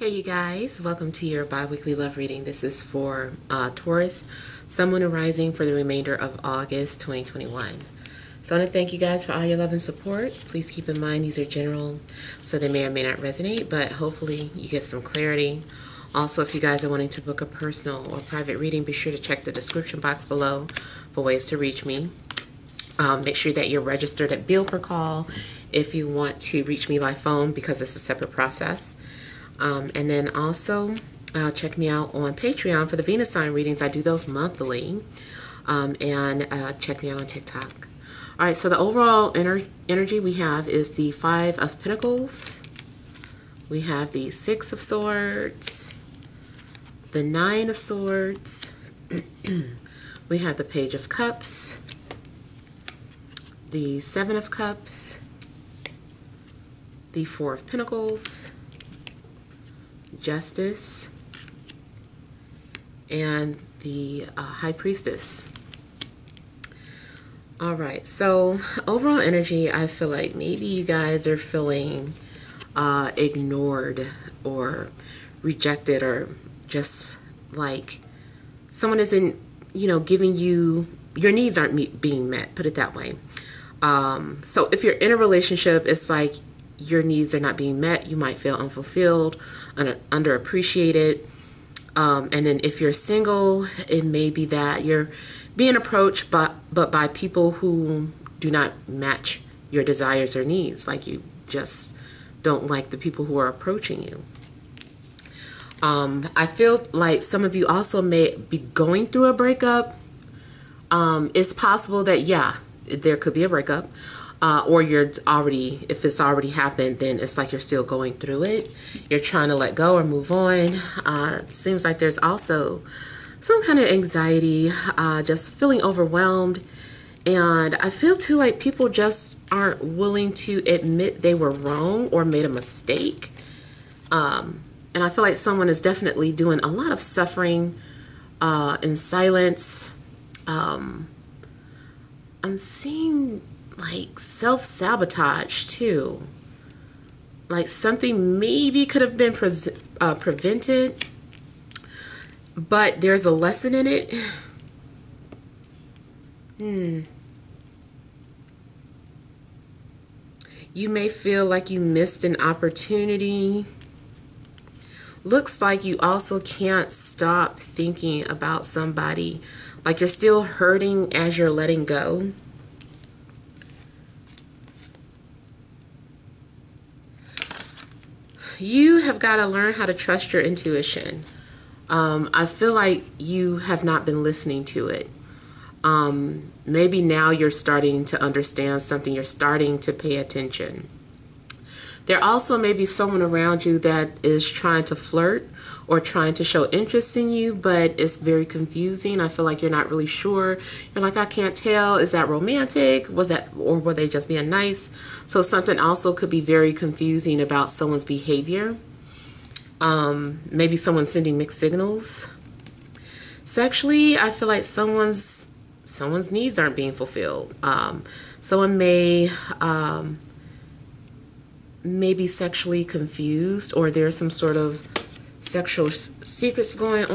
Hey you guys, welcome to your bi-weekly love reading. This is for Taurus, Sun, Moon, and Rising for the remainder of August 2021. So I want to thank you guys for all your love and support. Please keep in mind these are general, so they may or may not resonate, but hopefully you get some clarity. Also, if you guys are wanting to book a personal or private reading, be sure to check the description box below for ways to reach me. Make sure that you're registered at bill per call if you want to reach me by phone, because it's a separate process. And then also check me out on Patreon for the Venus sign readings. I do those monthly. And check me out on TikTok. All right, so the overall energy we have is the Five of Pentacles. We have the Six of Swords, the Nine of Swords. We have the Page of Cups, the Seven of Cups, the Four of Pentacles, Justice, and the High Priestess. All right, so overall energy, I feel like maybe you guys are feeling ignored or rejected, or just like someone isn't, you know, giving you, your needs aren't being met, put it that way. So if you're in a relationship, it's like your needs are not being met. You might feel unfulfilled, underappreciated. And then if you're single, it may be that you're being approached by people who do not match your desires or needs. Like, you just don't like the people who are approaching you. I feel like some of you also may be going through a breakup. It's possible that, yeah, there could be a breakup. Or you're already, if it's already happened, then it's like you're still going through it. You're trying to let go or move on. It seems like there's also some kind of anxiety, just feeling overwhelmed. And I feel too like people just aren't willing to admit they were wrong or made a mistake. And I feel like someone is definitely doing a lot of suffering in silence. I'm seeing like self-sabotage too, like something maybe could have been prevented, but there's a lesson in it. You may feel like you missed an opportunity. Looks like you also can't stop thinking about somebody, like you're still hurting as you're letting go. You have got to learn how to trust your intuition. I feel like you have not been listening to it. Maybe now you're starting to understand something. You're starting to pay attention. There also may be someone around you that is trying to flirt or trying to show interest in you, but it's very confusing. I feel like you're not really sure. You're like, I can't tell. Is that romantic? Was that, or were they just being nice? So something also could be very confusing about someone's behavior. Maybe someone's sending mixed signals. Sexually, I feel like someone's needs aren't being fulfilled. Someone may maybe sexually confused, or there's some sort of sexual secrets going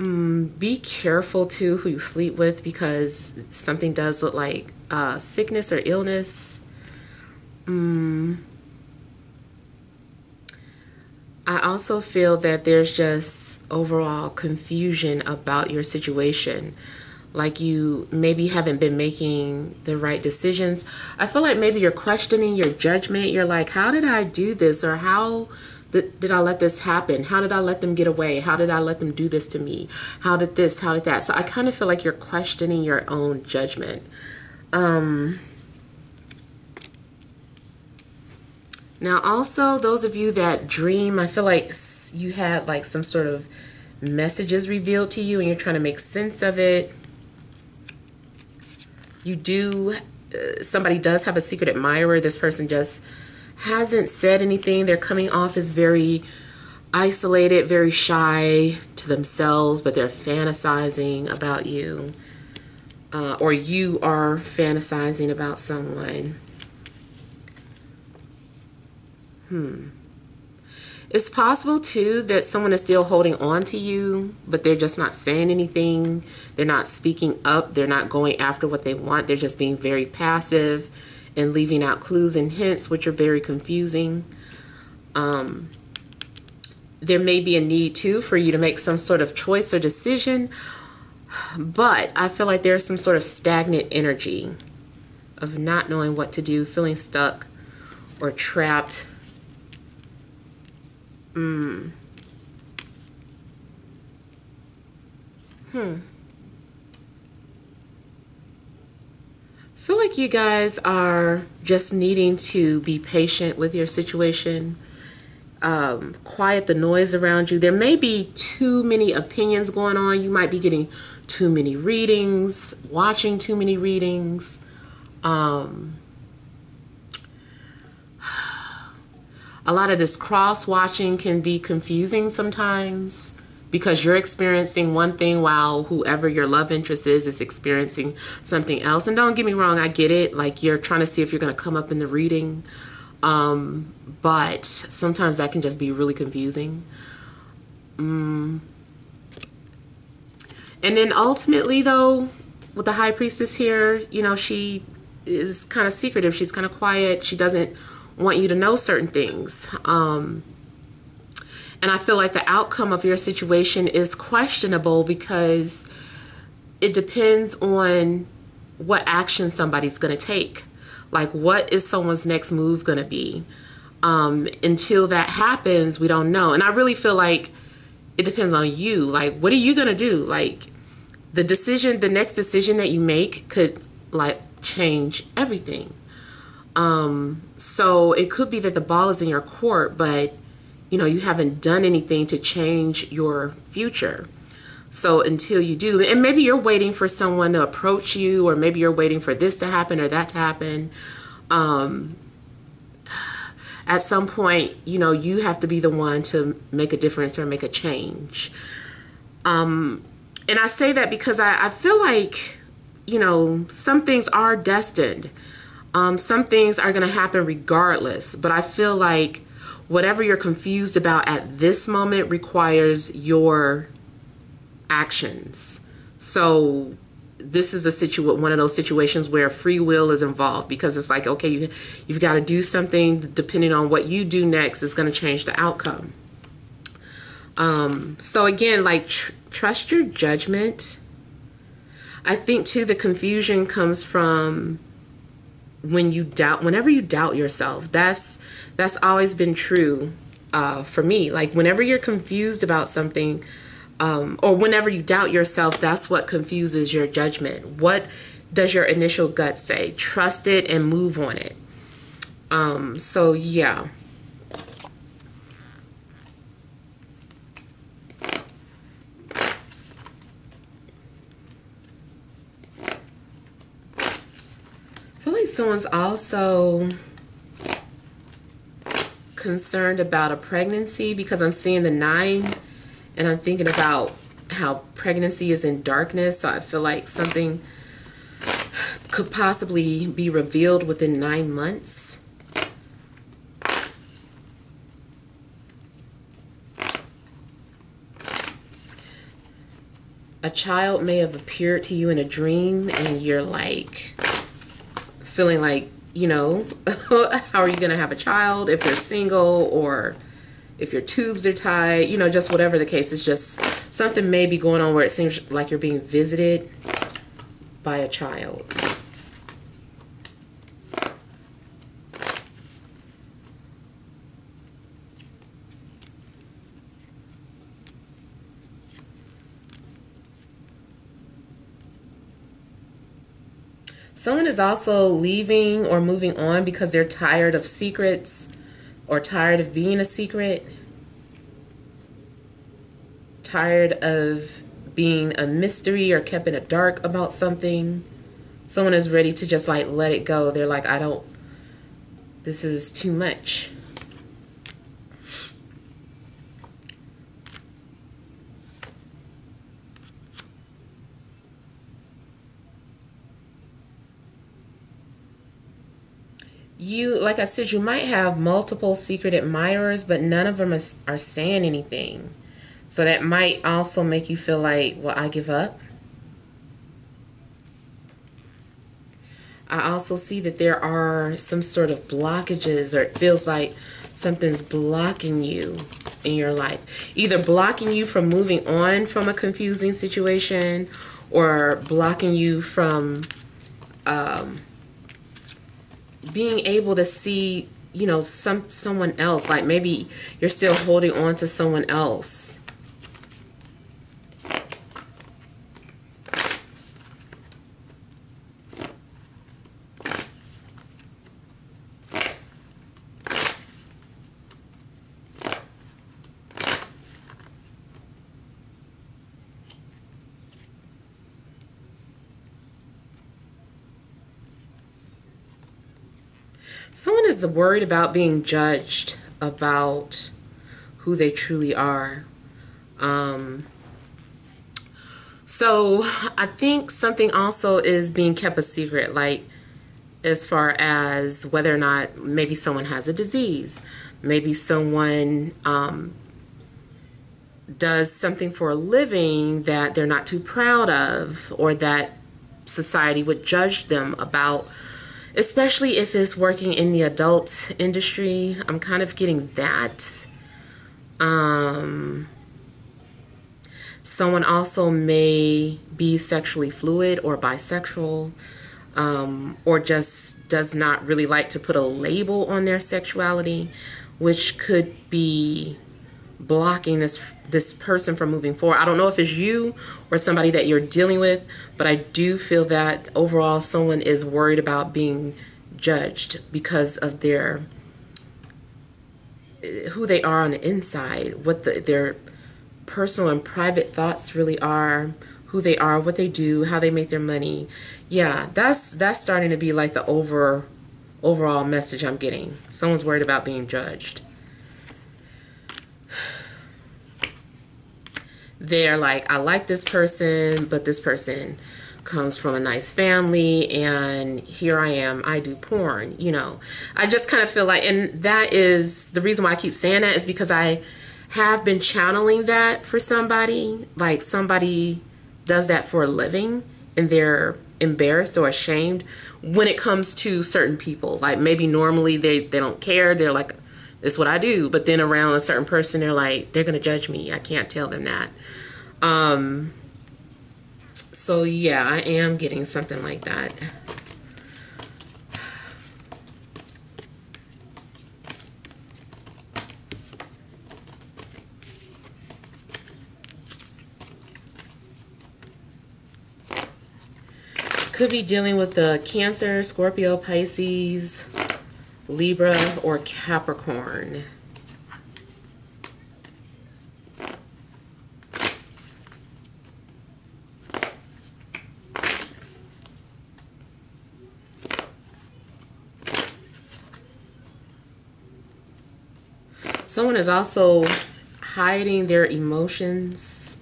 on. Be careful too who you sleep with, because something does look like sickness or illness. I also feel that there's just overall confusion about your situation. Like, you maybe haven't been making the right decisions. I feel like maybe you're questioning your judgment. You're like, how did I do this? Or how did I let this happen? How did I let them get away? How did I let them do this to me? How did this? How did that? So I kind of feel like you're questioning your own judgment. Now also, those of you that dream, I feel like you had like some sort of messages revealed to you and you're trying to make sense of it. You do, somebody does have a secret admirer. This person just hasn't said anything. They're coming off as very isolated, very shy to themselves, but they're fantasizing about you, or you are fantasizing about someone. It's possible too that someone is still holding on to you, but they're just not saying anything. They're not speaking up. They're not going after what they want. They're just being very passive and leaving out clues and hints, which are very confusing. There may be a need too for you to make some sort of choice or decision, but I feel like there's some sort of stagnant energy of not knowing what to do, feeling stuck or trapped. I feel like you guys are just needing to be patient with your situation. Quiet the noise around you. There may be too many opinions going on. You might be getting too many readings, watching too many readings. A lot of this cross-watching can be confusing sometimes because you're experiencing one thing while whoever your love interest is experiencing something else. And don't get me wrong, I get it. Like, you're trying to see if you're going to come up in the reading. But sometimes that can just be really confusing. And then ultimately, though, with the High Priestess here, you know, she is kind of secretive. She's kind of quiet. She doesn't want you to know certain things. And I feel like the outcome of your situation is questionable because it depends on what action somebody's going to take. Like, what is someone's next move going to be? Until that happens, we don't know. And I really feel like it depends on you. Like, what are you going to do? Like, the next decision that you make could, like, change everything. So it could be that the ball is in your court, but, you know, you haven't done anything to change your future. So until you do, and maybe you're waiting for someone to approach you, or maybe you're waiting for this to happen or that to happen. At some point, you know, you have to be the one to make a difference or make a change. And I say that because I feel like, you know, some things are destined. Some things are going to happen regardless, but I feel like whatever you're confused about at this moment requires your actions. So this is one of those situations where free will is involved, because it's like, okay, you've got to do something. Depending on what you do next, it's going to change the outcome. So again, like, trust your judgment. I think too, the confusion comes from whenever you doubt yourself. That's always been true for me. Like, whenever you're confused about something, or whenever you doubt yourself, that's what confuses your judgment. What does your initial gut say? Trust it and move on it. So yeah. Someone's also concerned about a pregnancy, because I'm seeing the 9 and I'm thinking about how pregnancy is in darkness. So I feel like something could possibly be revealed within 9 months. A child may have appeared to you in a dream and you're like, feeling like, you know, how are you going to have a child if you're single, or if your tubes are tied, you know, just whatever the case is. Just something may be going on where it seems like you're being visited by a child. Someone is also leaving or moving on because they're tired of secrets, or tired of being a secret, tired of being a mystery or kept in the dark about something. Someone is ready to just, like, let it go. They're like, this is too much. you, like I said, you might have multiple secret admirers, but none of them are saying anything. So that might also make you feel like, well, I give up. I also see that there are some sort of blockages, or it feels like something's blocking you in your life. Either blocking you from moving on from a confusing situation, or blocking you from being able to see, you know, someone else. Like maybe you're still holding on to someone else. Someone is worried about being judged about who they truly are. So I think something also is being kept a secret, like as far as whether or not maybe someone has a disease, maybe someone does something for a living that they're not too proud of, or that society would judge them about. Especially if it's working in the adult industry. I'm kind of getting that. Someone also may be sexually fluid or bisexual, or just does not really like to put a label on their sexuality, which could be blocking this person from moving forward. I don't know if it's you or somebody that you're dealing with, but I do feel that overall someone is worried about being judged because of their who they are on the inside, what their personal and private thoughts really are, who they are, what they do, how they make their money. Yeah, that's starting to be like the overall message I'm getting. Someone's worried about being judged. They're like, I like this person, but this person comes from a nice family, and here I am, I do porn, you know. I just kind of feel like, and that is the reason why I keep saying that, is because I have been channeling that for somebody. Like somebody does that for a living, and they're embarrassed or ashamed when it comes to certain people. Like maybe normally they don't care, they're like, it's what I do. But then around a certain person, they're like, they're going to judge me. I can't tell them that. So yeah, I am getting something like that. Could be dealing with the Cancer, Scorpio, Pisces, Libra, or Capricorn. Someone is also hiding their emotions,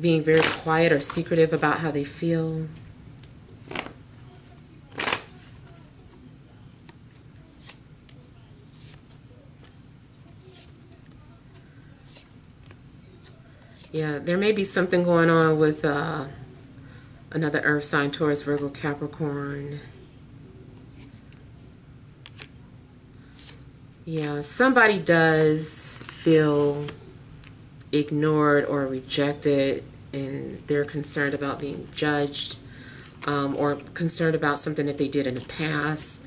being very quiet or secretive about how they feel. Yeah, there may be something going on with another earth sign, Taurus, Virgo, Capricorn. Yeah, somebody does feel ignored or rejected, and they're concerned about being judged, or concerned about something that they did in the past.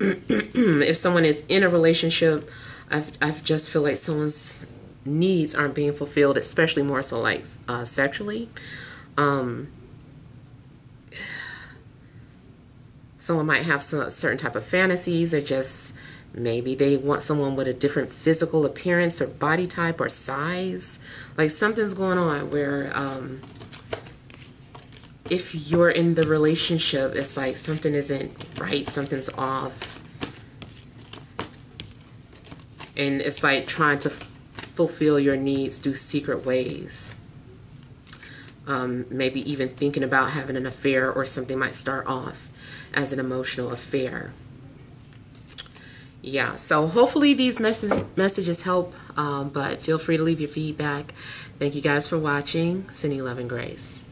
If someone is in a relationship, I just feel like someone's needs aren't being fulfilled, especially more so like sexually. Someone might have some certain type of fantasies, or just maybe they want someone with a different physical appearance or body type or size. Like something's going on where if you're in the relationship, it's like something isn't right, something's off, and it's like trying to fulfill your needs through secret ways. Maybe even thinking about having an affair, or something might start off as an emotional affair. yeah, so hopefully these messages help, but feel free to leave your feedback. Thank you guys for watching. Sending you love and grace.